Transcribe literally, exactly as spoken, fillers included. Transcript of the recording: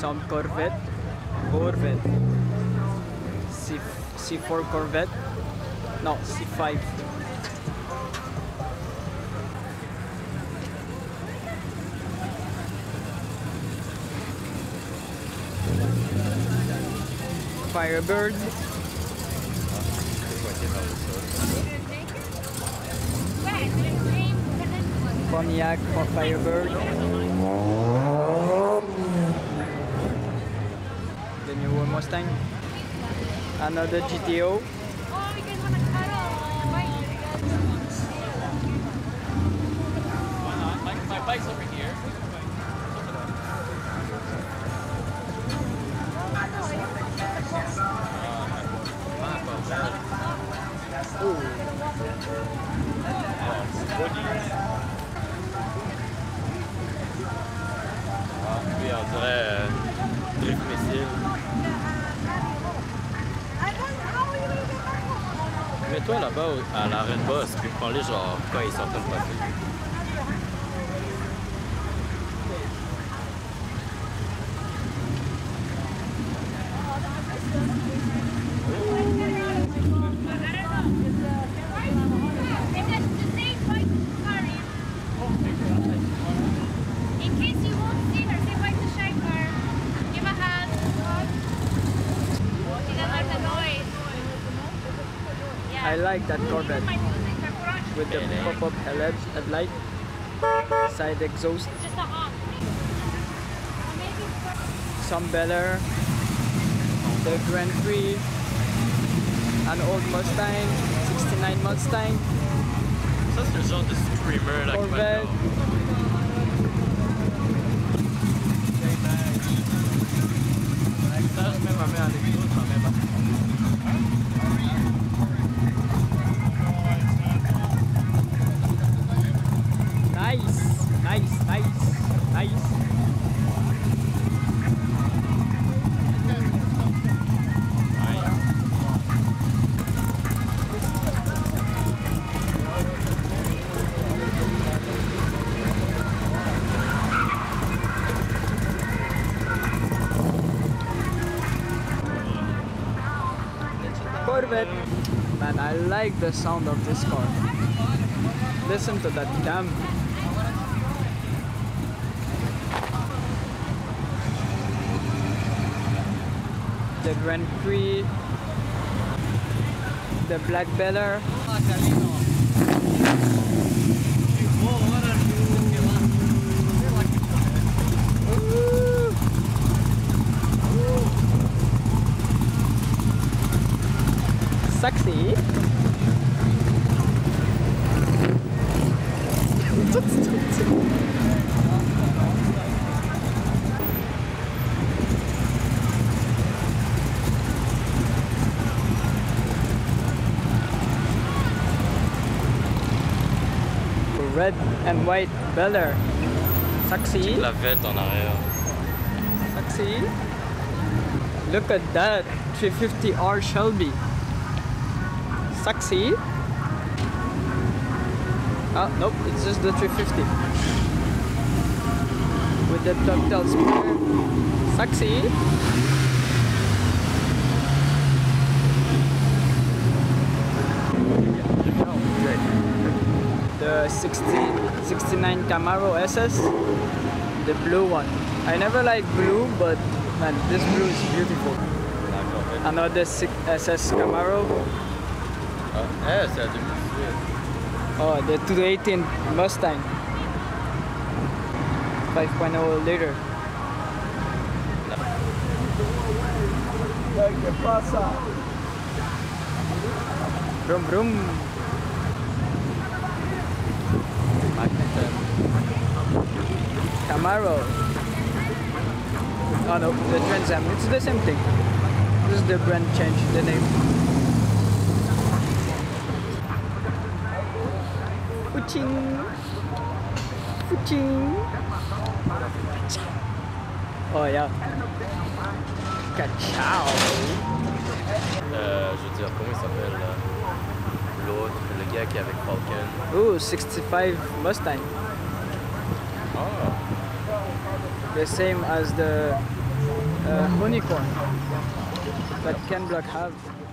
some Corvette, Corvette, C C4 Corvette, no, C five. Firebird. Pontiac for Firebird. The new Mustang. Another G T O. My bike's over here. Mets-toi là-bas à l'arrêt de boss, puis prends-les genre quand ils sortent de I like that Corvette with the pop-up headlight, side exhaust, some better, the Grand Prix, an old Mustang, sixty-nine Mustang, Corvette, man, I like the sound of this car. Listen to that damn. The Grand Prix, the Black Beller. Sexy. Red and white Beller. Sexy. La vette en arrière. Sexy. Look at that three fifty R Shelby. Sexy. Ah, nope, it's just the three fifty. With the tactile speaker. Sexy. The sixty, sixty-nine Camaro S S. The blue one. I never like blue, but man, this blue is beautiful. Another S S Camaro. Uh, yeah, c'est la deux mille dix-huit. Oh, the two eighteen Mustang. five point oh liter. ¿Qué pasa? Vroom vroom. Camaro. Oh no, the Trans Am. It's the same thing. This is the brand change, the name. Oh yeah. Ciao. Euh, je veux dire, comment il s'appelle euh, l'autre, le gars qui est avec Falcon. Ooh, sixty-five Mustang. Oh. The same as the uh, Hoonicorn that Ken Block have.